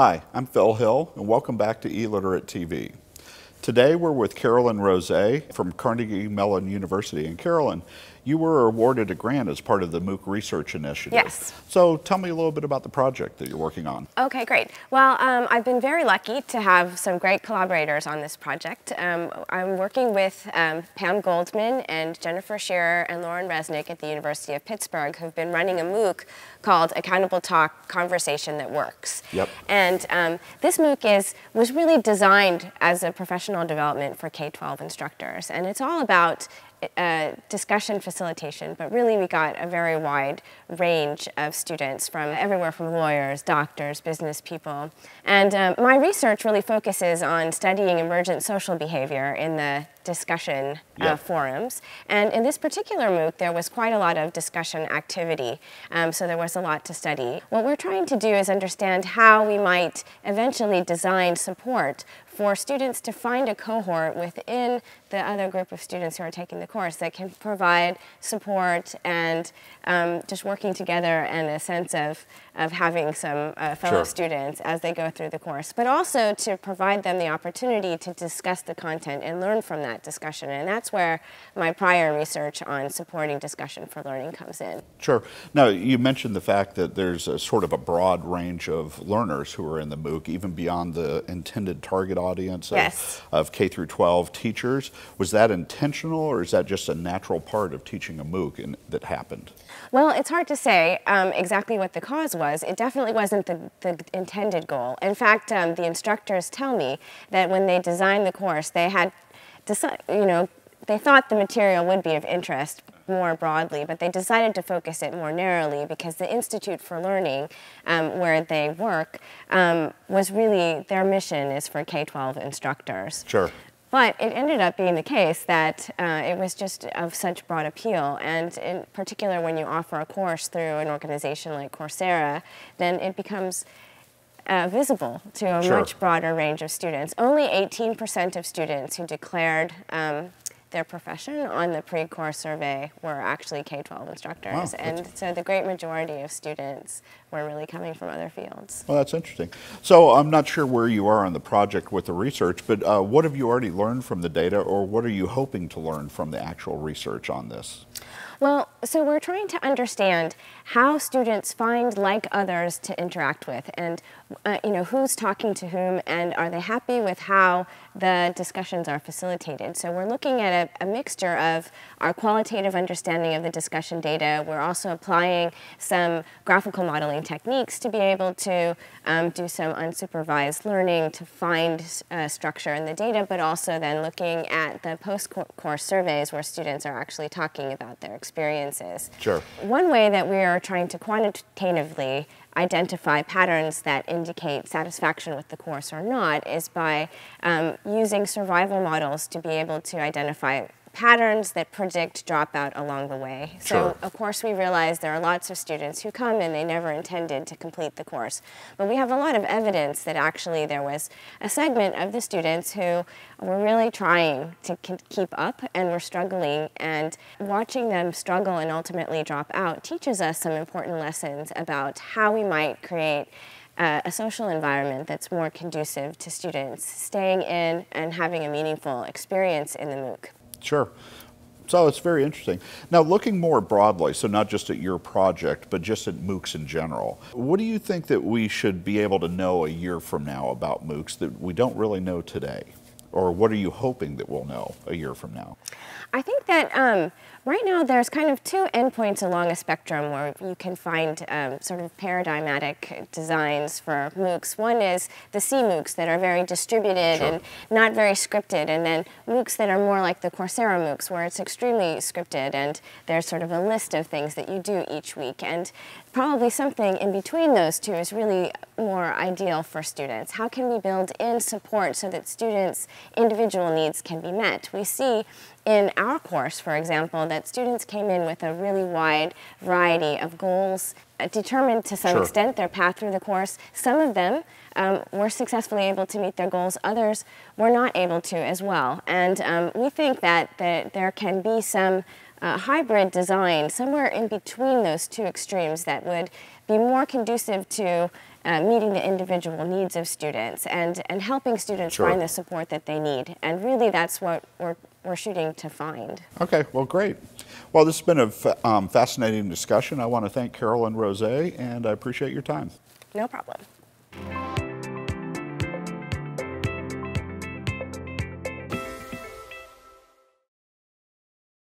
Hi, I'm Phil Hill, and welcome back to e-Literate TV. Today we're with Carolyn Rosé from Carnegie Mellon University. And Carolyn, you were awarded a grant as part of the MOOC Research Initiative. Yes. So tell me a little bit about the project that you're working on. Okay, great. Well, I've been very lucky to have some great collaborators on this project. I'm working with Pam Goldman and Jennifer Shearer and Lauren Resnick at the University of Pittsburgh, who've been running a MOOC called Accountable Talk, Conversation That Works. Yep. And this MOOC was really designed as a professional development for K-12 instructors, and it's all about discussion facilitation, but really we got a very wide range of students from everywhere from lawyers, doctors, business people. And my research really focuses on studying emergent social behavior in the discussion forums. And in this particular MOOC, there was quite a lot of discussion activity, so there was a lot to study. What we're trying to do is understand how we might eventually design support for students to find a cohort within the other group of students who are taking the course that can provide support and just working together and a sense of having some fellow students as they go through the course, but also to provide them the opportunity to discuss the content and learn from that discussion. And that's where my prior research on supporting discussion for learning comes in. Sure. Now, you mentioned the fact that there's a sort of a broad range of learners who are in the MOOC, even beyond the intended target audience of K through 12 teachers. Was that intentional, or is that just a natural part of teaching a MOOC that happened? Well, it's hard to say exactly what the cause was. It definitely wasn't the intended goal. In fact, the instructors tell me that when they designed the course, they had they thought the material would be of interest more broadly, but they decided to focus it more narrowly because the Institute for Learning, where they work, was really, their mission is for K-12 instructors. Sure. But it ended up being the case that it was just of such broad appeal, and in particular when you offer a course through an organization like Coursera, then it becomes visible to a much broader range of students. Only 18% of students who declared their profession on the pre-course survey were actually K-12 instructors. Wow, and so the great majority of students were really coming from other fields. Well, that's interesting. So I'm not sure where you are on the project with the research, but what have you already learned from the data, or what are you hoping to learn from the actual research on this? Well, so we're trying to understand how students find like others to interact with, and who's talking to whom, and are they happy with how the discussions are facilitated. So we're looking at a mixture of our qualitative understanding of the discussion data. We're also applying some graphical modeling techniques to be able to do some unsupervised learning to find structure in the data, but also then looking at the post-course surveys where students are actually talking about their experiences. Sure. One way that we are trying to quantitatively identify patterns that indicate satisfaction with the course or not is by using survival models to be able to identify patterns that predict dropout along the way. Sure. So, of course, we realize there are lots of students who come and they never intended to complete the course. But we have a lot of evidence that actually there was a segment of the students who were really trying to keep up and were struggling, and watching them struggle and ultimately drop out teaches us some important lessons about how we might create a social environment that's more conducive to students staying in and having a meaningful experience in the MOOC. Sure. So it's very interesting. Now, looking more broadly, so not just at your project, but just at MOOCs in general, what do you think that we should be able to know a year from now about MOOCs that we don't really know today? Or what are you hoping that we'll know a year from now? I think that right now there's kind of two endpoints along a spectrum where you can find sort of paradigmatic designs for MOOCs. One is the C-MOOCs that are very distributed and not very scripted, and then MOOCs that are more like the Coursera MOOCs where it's extremely scripted and there's sort of a list of things that you do each week. And probably something in between those two is really more ideal for students. How can we build in support so that students' individual needs can be met? We see in our course, for example, that students came in with a really wide variety of goals, determined to some extent their path through the course. Some of them were successfully able to meet their goals, others were not able to as well. And we think that there can be some hybrid design somewhere in between those two extremes that would be more conducive to meeting the individual needs of students and helping students find the support that they need. And really that's what we're shooting to find. Okay, well, great. Well, this has been a fascinating discussion. I want to thank Carolyn Rosé, and I appreciate your time. No problem.